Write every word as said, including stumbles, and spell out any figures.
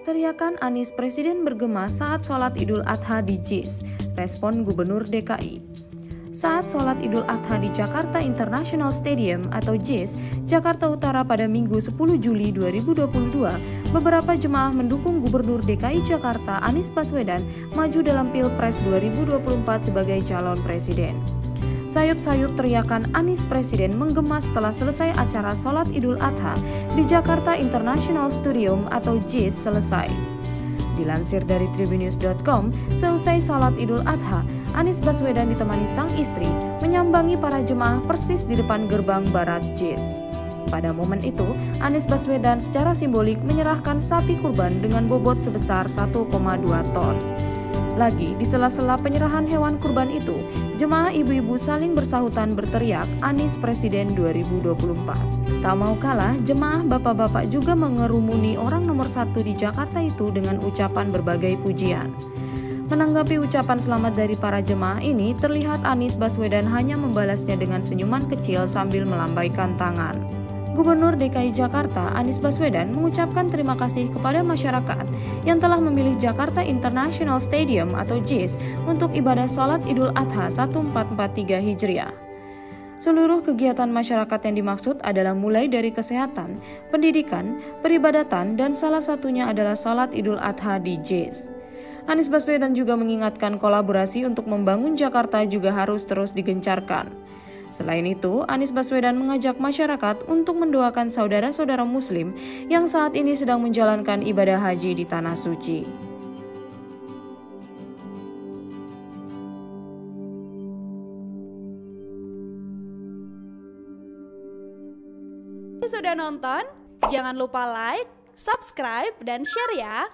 Teriakan Anies Presiden bergema saat sholat Idul Adha di Jis, respon Gubernur D K I. Saat sholat Idul Adha di Jakarta International Stadium atau Jis, Jakarta Utara pada Minggu sepuluh Juli dua ribu dua puluh dua, beberapa jemaah mendukung Gubernur D K I Jakarta Anies Baswedan maju dalam Pilpres dua ribu dua puluh empat sebagai calon presiden. Sayup-sayup teriakan Anies Presiden menggema setelah selesai acara sholat Idul Adha di Jakarta International Stadium atau J I S selesai. Dilansir dari Tribunnews dot com, seusai sholat Idul Adha, Anies Baswedan ditemani sang istri menyambangi para jemaah persis di depan gerbang barat J I S. Pada momen itu, Anies Baswedan secara simbolik menyerahkan sapi kurban dengan bobot sebesar satu koma dua ton. Lagi, di sela-sela penyerahan hewan kurban itu, jemaah ibu-ibu saling bersahutan berteriak Anies Presiden dua ribu dua puluh empat. Tak mau kalah, jemaah bapak-bapak juga mengerumuni orang nomor satu di Jakarta itu dengan ucapan berbagai pujian. Menanggapi ucapan selamat dari para jemaah ini, terlihat Anies Baswedan hanya membalasnya dengan senyuman kecil sambil melambaikan tangan. Gubernur D K I Jakarta Anies Baswedan mengucapkan terima kasih kepada masyarakat yang telah memilih Jakarta International Stadium atau J I S untuk ibadah sholat Idul Adha seribu empat ratus empat puluh tiga Hijriah. Seluruh kegiatan masyarakat yang dimaksud adalah mulai dari kesehatan, pendidikan, peribadatan, dan salah satunya adalah sholat Idul Adha di J I S. Anies Baswedan juga mengingatkan kolaborasi untuk membangun Jakarta juga harus terus digencarkan. Selain itu, Anies Baswedan mengajak masyarakat untuk mendoakan saudara-saudara Muslim yang saat ini sedang menjalankan ibadah haji di Tanah Suci. Sudah nonton? Jangan lupa like, subscribe, dan share ya!